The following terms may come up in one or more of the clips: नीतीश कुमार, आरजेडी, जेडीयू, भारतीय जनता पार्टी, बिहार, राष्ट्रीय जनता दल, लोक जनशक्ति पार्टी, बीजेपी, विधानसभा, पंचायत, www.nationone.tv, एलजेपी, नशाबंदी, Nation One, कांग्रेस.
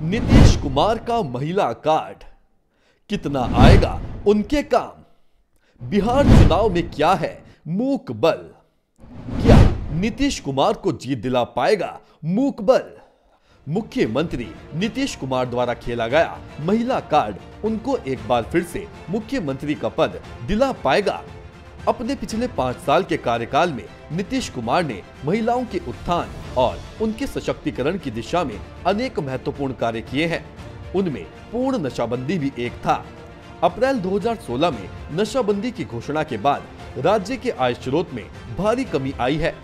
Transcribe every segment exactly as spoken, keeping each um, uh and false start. नीतीश कुमार का महिला कार्ड, कितना आएगा उनके काम, बिहार चुनाव में क्या है मूक बल, क्या नीतीश कुमार को जीत दिला पाएगा मूक बल। मुख्यमंत्री नीतीश कुमार द्वारा खेला गया महिला कार्ड उनको एक बार फिर से मुख्यमंत्री का पद दिला पाएगा। अपने पिछले पाँच साल के कार्यकाल में नीतीश कुमार ने महिलाओं के उत्थान और उनके सशक्तिकरण की दिशा में अनेक महत्वपूर्ण कार्य किए हैं। उनमें पूर्ण नशाबंदी भी एक था। अप्रैल दो हज़ार सोलह में नशाबंदी की घोषणा के बाद राज्य के आय स्रोत में भारी कमी आई है।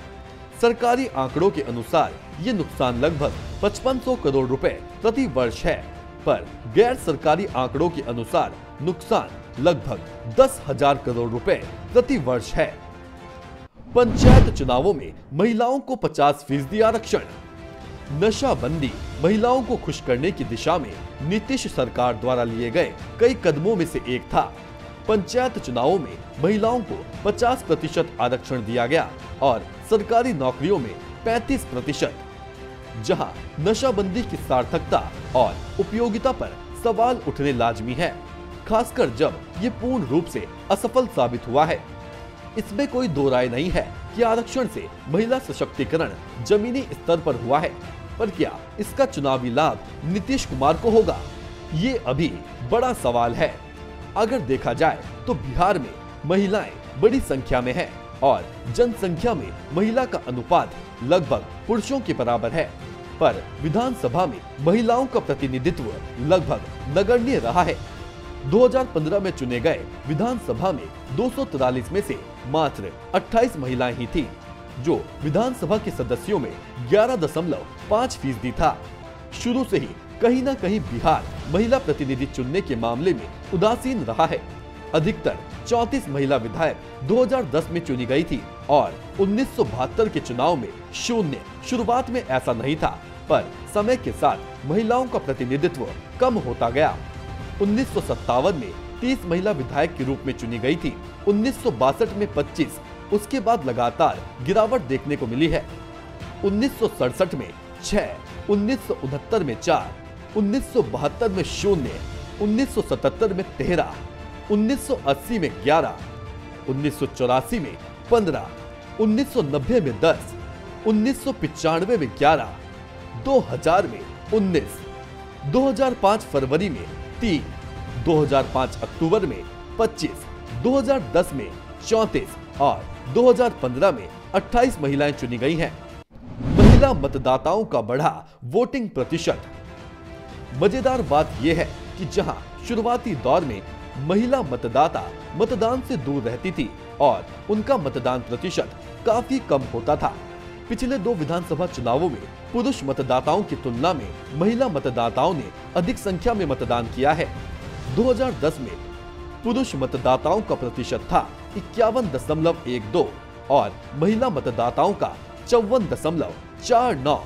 सरकारी आंकड़ों के अनुसार ये नुकसान लगभग पचपन सौ करोड़ रुपए प्रति वर्ष है, पर गैर सरकारी आंकड़ों के अनुसार नुकसान लगभग दस हजार करोड़ रुपए प्रति वर्ष है। पंचायत चुनावों में महिलाओं को पचास फीसदी आरक्षण। नशाबंदी महिलाओं को खुश करने की दिशा में नीतीश सरकार द्वारा लिए गए कई कदमों में से एक था। पंचायत चुनावों में महिलाओं को पचास प्रतिशत आरक्षण दिया गया और सरकारी नौकरियों में पैंतीस प्रतिशत। जहां नशाबंदी की सार्थकता और उपयोगिता पर सवाल उठने लाजमी है, खासकर जब ये पूर्ण रूप से असफल साबित हुआ है। इसमें कोई दो राय नहीं है कि आरक्षण से महिला सशक्तिकरण जमीनी स्तर पर हुआ है, पर क्या इसका चुनावी लाभ नीतीश कुमार को होगा, ये अभी बड़ा सवाल है। अगर देखा जाए तो बिहार में महिलाएं बड़ी संख्या में हैं और जनसंख्या में महिला का अनुपात लगभग पुरुषों के बराबर है, पर विधानसभा में महिलाओं का प्रतिनिधित्व लगभग नगण्य रहा है। दो हज़ार पंद्रह में चुने गए विधानसभा में दो सौ तैंतालीस में से मात्र अट्ठाईस महिलाएं ही थी, जो विधानसभा के सदस्यों में ग्यारह दशमलव पाँच फीसदी था। शुरू से ही कहीं ना कहीं बिहार महिला प्रतिनिधि चुनने के मामले में उदासीन रहा है। अधिकतर चौंतीस महिला विधायक दो हज़ार दस में चुनी गई थी और उन्नीस सौ बहत्तर के चुनाव में शून्य। शुरुआत में ऐसा नहीं था, पर समय के साथ महिलाओं का प्रतिनिधित्व कम होता गया। उन्नीस सौ सत्तावन में तीस महिला विधायक के रूप में चुनी गई थी, उन्नीस सौ बासठ में पच्चीस, उसके बाद लगातार गिरावट देखने को मिली है। उन्नीस सौ सड़सठ में छह, उन्नीस सौ उनहत्तर में चार, उन्नीस सौ बहत्तर में शून्य, उन्नीस सौ सतहत्तर में तेरह, उन्नीस सौ अस्सी में ग्यारह, उन्नीस सौ चौरासी में पंद्रह, उन्नीस सौ नब्बे में दस, उन्नीस सौ पिचानवे में ग्यारह, दो हजार में उन्नीस, दो हजार पाँच फरवरी में तीन, दो हज़ार पाँच अक्टूबर में पच्चीस, दो हज़ार दस में चौंतीस और दो हज़ार पंद्रह में अट्ठाईस महिलाएं चुनी गई हैं। महिला मतदाताओं का बढ़ा वोटिंग प्रतिशत। मजेदार बात यह है कि जहां शुरुआती दौर में महिला मतदाता मतदान से दूर रहती थी और उनका मतदान प्रतिशत काफी कम होता था, पिछले दो विधानसभा चुनावों में पुरुष मतदाताओं की तुलना में महिला मतदाताओं ने अधिक संख्या में मतदान किया है। दो हज़ार दस में पुरुष मतदाताओं का प्रतिशत था इक्यावन दशमलव एक दो और महिला मतदाताओं का चौवन दशमलव चार नौ।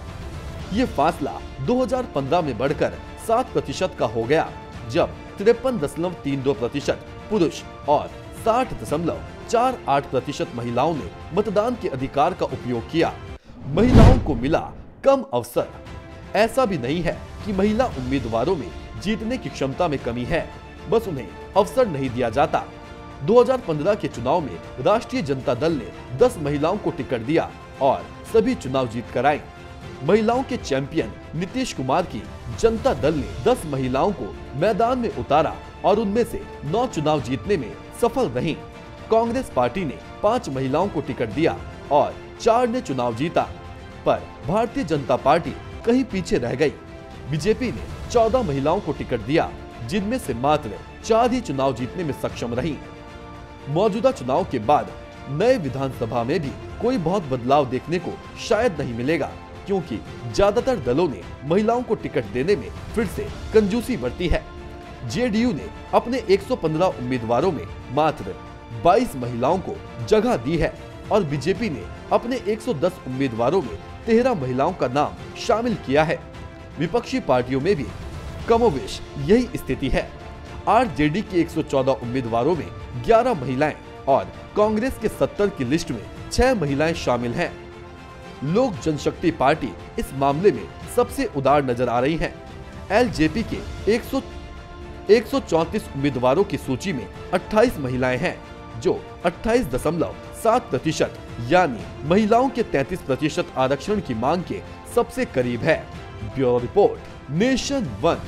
ये फासला दो हज़ार पंद्रह में बढ़कर सात प्रतिशत का हो गया, जब तिरपन दशमलव तीन दो प्रतिशत पुरुष और साठ दशमलव चार आठ प्रतिशत महिलाओं ने मतदान के अधिकार का उपयोग किया। महिलाओं को मिला कम अवसर। ऐसा भी नहीं है कि महिला उम्मीदवारों में जीतने की क्षमता में कमी है, बस उन्हें अवसर नहीं दिया जाता। दो हज़ार पंद्रह के चुनाव में राष्ट्रीय जनता दल ने दस महिलाओं को टिकट दिया और सभी चुनाव जीत कर आई। महिलाओं के चैंपियन नीतीश कुमार की जनता दल ने दस महिलाओं को मैदान में उतारा और उनमें से नौ चुनाव जीतने में सफल रही। कांग्रेस पार्टी ने पाँच महिलाओं को टिकट दिया और चार ने चुनाव जीता, पर भारतीय जनता पार्टी कहीं पीछे रह गई। बीजेपी ने चौदह महिलाओं को टिकट दिया, जिनमें से मात्र चार ही चुनाव जीतने में सक्षम रहीं। मौजूदा चुनाव के बाद नए विधानसभा में भी कोई बहुत बदलाव देखने को शायद नहीं मिलेगा, क्योंकि ज्यादातर दलों ने महिलाओं को टिकट देने में फिर से कंजूसी बरती है। जेडीयू ने अपने एक सौ पंद्रह उम्मीदवारों में मात्र बाईस महिलाओं को जगह दी है और बीजेपी ने अपने एक सौ दस उम्मीदवारों में तेरह महिलाओं का नाम शामिल किया है। विपक्षी पार्टियों में भी कमोवेश यही स्थिति है। आरजेडी के एक सौ चौदह उम्मीदवारों में ग्यारह महिलाएं और कांग्रेस के सत्तर की लिस्ट में छह महिलाएं शामिल हैं। लोक जनशक्ति पार्टी इस मामले में सबसे उदार नजर आ रही है। एलजेपी के एक सौ चौंतीस उम्मीदवारों की सूची में अट्ठाईस महिलाएं हैं, जो अट्ठाईस दशमलव सात प्रतिशत यानी महिलाओं के तैंतीस प्रतिशत आरक्षण की मांग के सबसे करीब है। Bureau report nation one.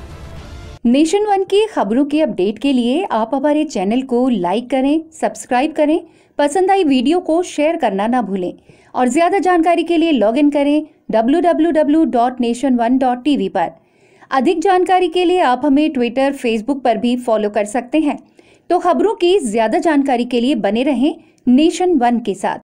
Nation one की खबरों के अपडेट के लिए आप हमारे चैनल को लाइक करें, सब्सक्राइब करें, पसंद आई वीडियो को शेयर करना ना भूलें और ज़्यादा जानकारी के लिए लॉगिन करें W W W dot nation one dot T V पर। अधिक जानकारी के लिए आप हमें ट्विटर, फेसबुक पर भी फॉलो कर सकते हैं। तो खबरों की ज़्यादा जानकारी के लिए बने रहें नेशन वन के साथ।